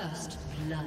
First blood.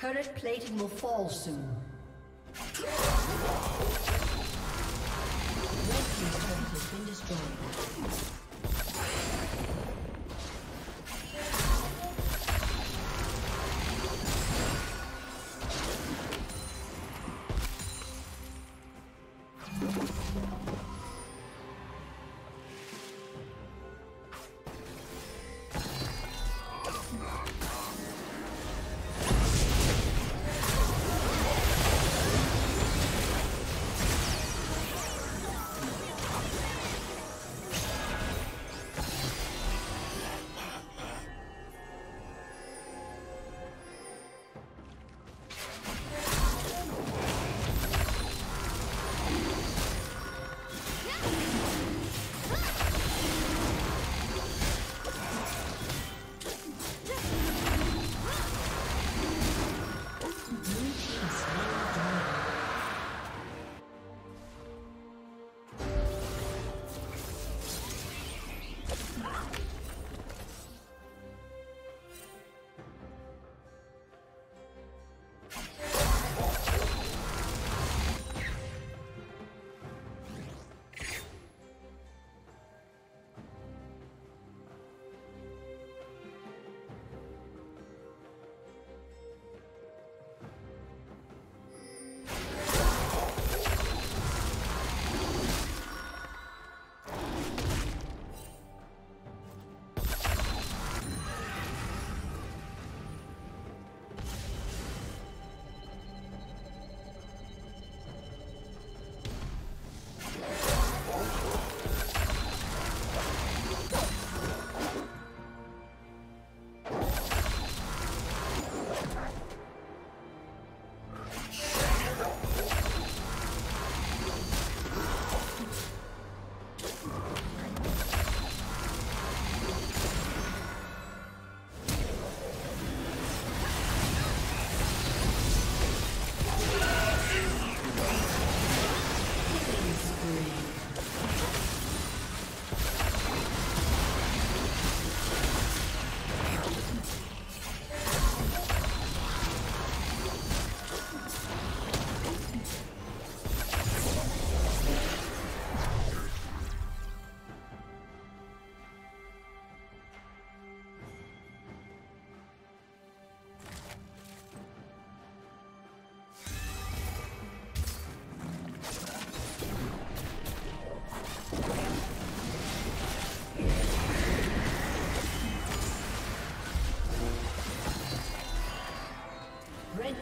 Turret plating will fall soon. Red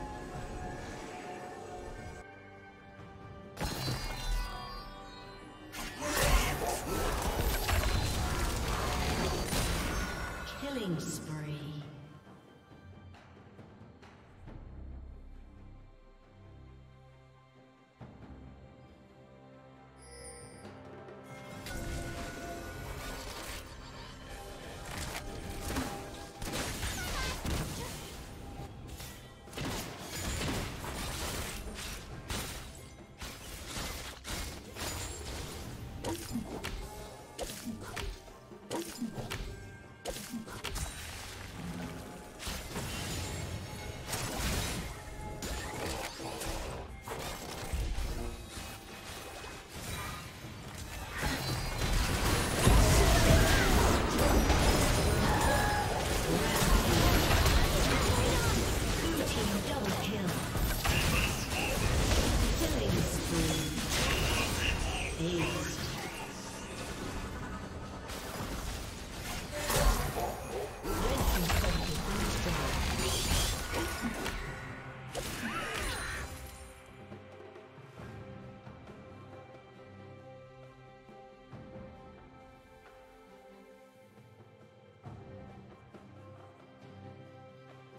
Red team's turret has been destroyed. Killing spree.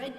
Red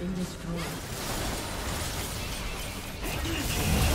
been destroyed.